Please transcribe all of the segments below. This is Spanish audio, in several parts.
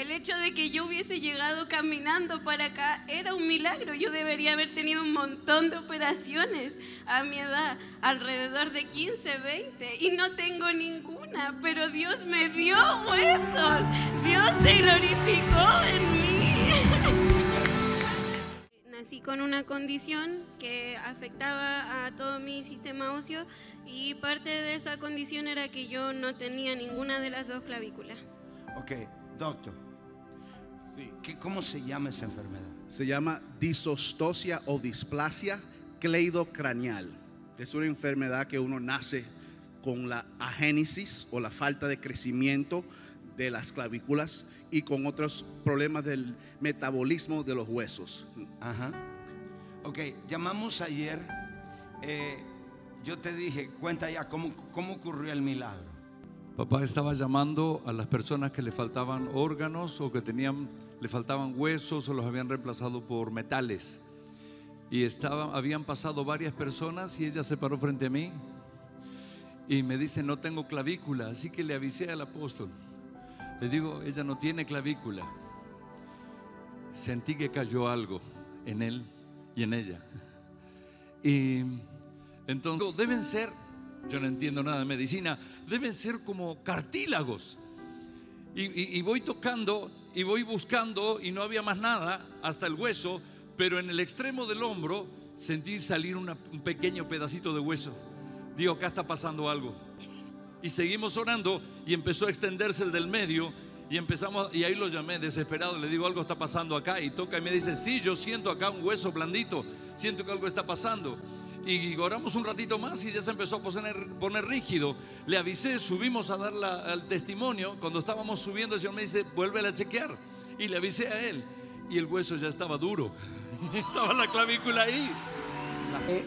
El hecho de que yo hubiese llegado caminando para acá era un milagro. Yo debería haber tenido un montón de operaciones a mi edad, alrededor de 15, 20, y no tengo ninguna, pero Dios me dio huesos. Dios se glorificó en mí. Nací con una condición que afectaba a todo mi sistema óseo y parte de esa condición era que yo no tenía ninguna de las dos clavículas. Ok, doctor. Sí. ¿Cómo se llama esa enfermedad? Se llama disostosia o displasia cleidocranial. Es una enfermedad que uno nace con la agenesis o la falta de crecimiento de las clavículas y con otros problemas del metabolismo de los huesos. Ajá. Ok, llamamos ayer. Yo te dije, cuenta ya cómo ocurrió el milagro. Papá estaba llamando a las personas que le faltaban órganos o que le faltaban huesos o los habían reemplazado por metales. Y habían pasado varias personas y ella se paró frente a mí y me dice: no tengo clavícula. Así que le avisé al apóstol. Le digo: ella no tiene clavícula. Sentí que cayó algo en él y en ella. Y entonces deben ser... Yo no entiendo nada de medicina. Deben ser como cartílagos. Y voy tocando y voy buscando y no había más nada hasta el hueso, pero en el extremo del hombro sentí salir un pequeño pedacito de hueso. Digo, acá está pasando algo. Y seguimos orando y empezó a extenderse el del medio y empezamos, y ahí lo llamé desesperado, le digo: algo está pasando acá. Y toca y me dice: sí, yo siento acá un hueso blandito, siento que algo está pasando. Y oramos un ratito más y ya se empezó a poner rígido. Le avisé, subimos a dar el testimonio. Cuando estábamos subiendo el Señor me dice: vuelve a chequear. Y le avisé a él y el hueso ya estaba duro. Estaba la clavícula ahí.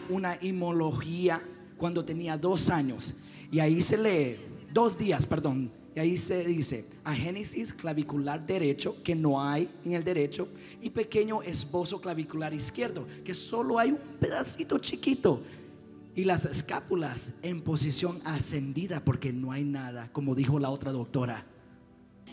Una hemorragia cuando tenía 2 años. Y ahí se lee, 2 días, perdón. Y ahí se dice: agénesis clavicular derecho, que no hay en el derecho, y pequeño esbozo clavicular izquierdo, que solo hay un pedacito chiquito, y las escápulas en posición ascendida, porque no hay nada, como dijo la otra doctora.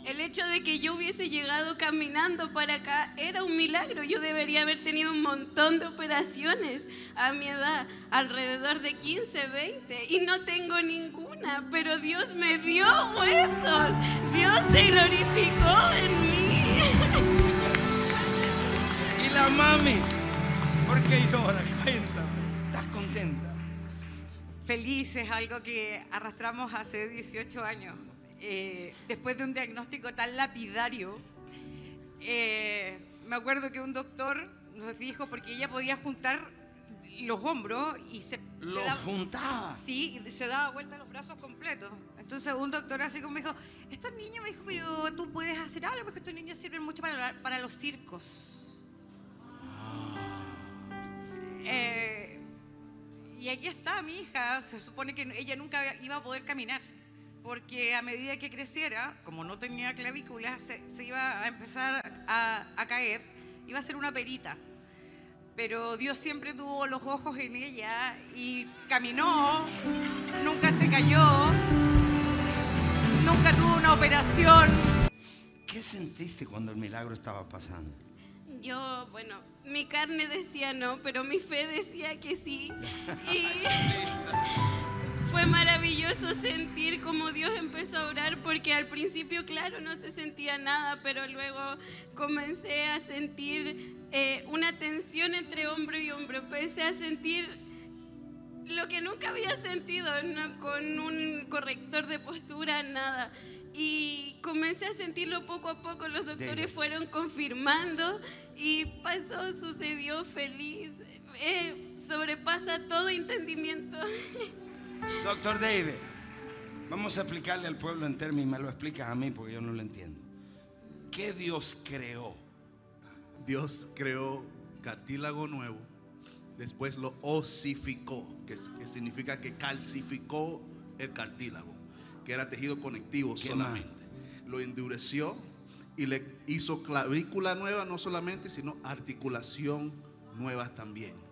El hecho de que yo hubiese llegado caminando para acá era un milagro. Yo debería haber tenido un montón de operaciones a mi edad, alrededor de 15, 20, y no tengo ninguna, pero Dios me dio huesos. Dios se glorificó en mí. Y la mami, ¿por qué lloras? Cuéntame, ¿estás contenta? Feliz, es algo que arrastramos hace 18 años. Después de un diagnóstico tan lapidario, me acuerdo que un doctor nos dijo, porque ella podía juntar los hombros y se juntaba. Sí, y se daba vuelta los brazos completos. Entonces un doctor así como me dijo: estos niños, me dijo, pero tú puedes hacer algo, porque estos niños sirven mucho para los circos. Y aquí está mi hija. Se supone que ella nunca iba a poder caminar, porque a medida que creciera, como no tenía clavícula, se iba a empezar a caer, iba a ser una perita. Pero Dios siempre tuvo los ojos en ella y caminó, nunca se cayó, nunca tuvo una operación. ¿Qué sentiste cuando el milagro estaba pasando? Yo, bueno, mi carne decía no, pero mi fe decía que sí. Fue maravilloso sentir cómo Dios empezó a orar, porque al principio, claro, no se sentía nada, pero luego comencé a sentir una tensión entre hombro y hombro. Empecé a sentir lo que nunca había sentido, ¿no? Con un corrector de postura, nada. Y comencé a sentirlo poco a poco, los doctores fueron confirmando y pasó, sucedió, feliz. Sobrepasa todo entendimiento. Doctor David, vamos a explicarle al pueblo entero, y me lo explicas a mí porque yo no lo entiendo. ¿Qué Dios creó? Dios creó cartílago nuevo, después lo osificó, que significa que calcificó el cartílago, que era tejido conectivo solamente. Más? Lo endureció y le hizo clavícula nueva, no solamente, sino articulación nueva también.